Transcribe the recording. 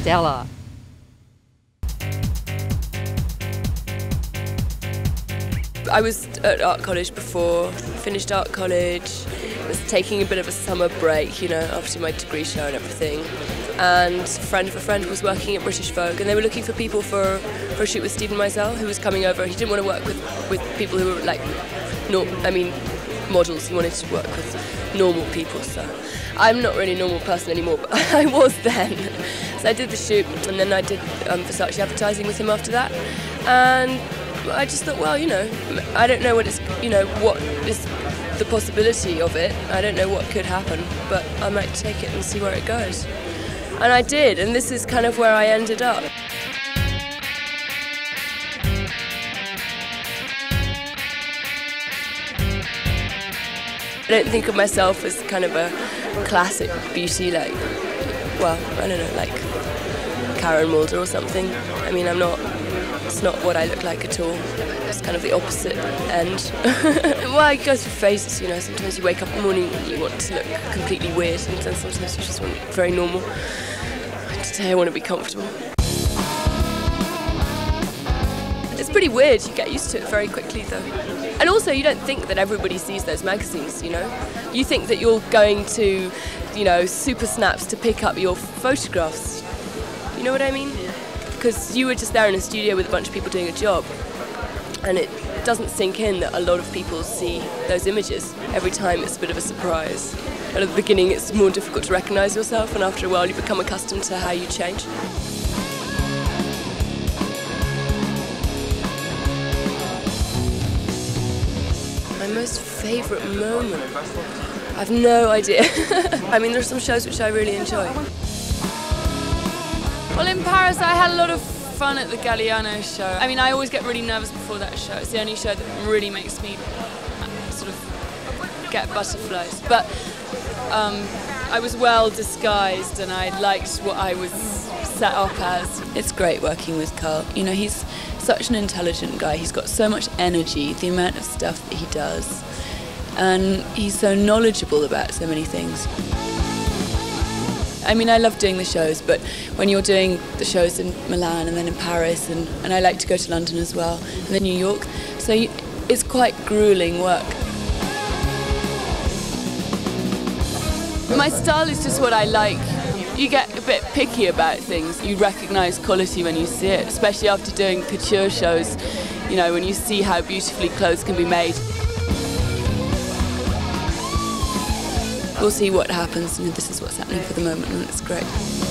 stellar. I was at art college before, finished art college, was taking a bit of a summer break, you know, after my degree show and everything. And a friend of a friend was working at British Vogue, and they were looking for people for a shoot with Stephen Meisel, who was coming over. He didn't want to work with people who were like, models. He wanted to work with normal people, so. I'm not really a normal person anymore, but I was then. So I did the shoot, and then I did Versace advertising with him after that. And I just thought, well, you know, I don't know what it's, you know, what is the possibility of it. I don't know what could happen, but I might take it and see where it goes. And I did, and this is kind of where I ended up. I don't think of myself as kind of a classic beauty, like, well, I don't know, like Karen Mulder or something. I mean, I'm not, it's not what I look like at all. It's kind of the opposite end. Well, it goes for phases, you know. Sometimes you wake up in the morning and you want to look completely weird, and then sometimes you just want to look very normal. Today I want to be comfortable. It's pretty weird, you get used to it very quickly though. And also, you don't think that everybody sees those magazines, you know? You think that you're going to, you know, Super Snaps to pick up your photographs. You know what I mean? Because you were just there in a studio with a bunch of people doing a job, and it doesn't sink in that a lot of people see those images. Every time it's a bit of a surprise. And at the beginning, it's more difficult to recognize yourself, and after a while, you become accustomed to how you change. My most favourite moment? I've no idea. I mean, there are some shows which I really enjoy. Well, in Paris I had a lot of fun at the Galliano show. I mean, I always get really nervous before that show. It's the only show that really makes me sort of get butterflies. But I was well disguised and I liked what I was set up as. It's great working with Karl. You know, he's such an intelligent guy. He's got so much energy, the amount of stuff that he does. And he's so knowledgeable about so many things. I mean, I love doing the shows, but when you're doing the shows in Milan and then in Paris, and I like to go to London as well, and then New York, so it's quite grueling work. My style is just what I like. You get a bit picky about things. You recognise quality when you see it, especially after doing couture shows, you know, when you see how beautifully clothes can be made. We'll see what happens, and this is what's happening for the moment, and it's great.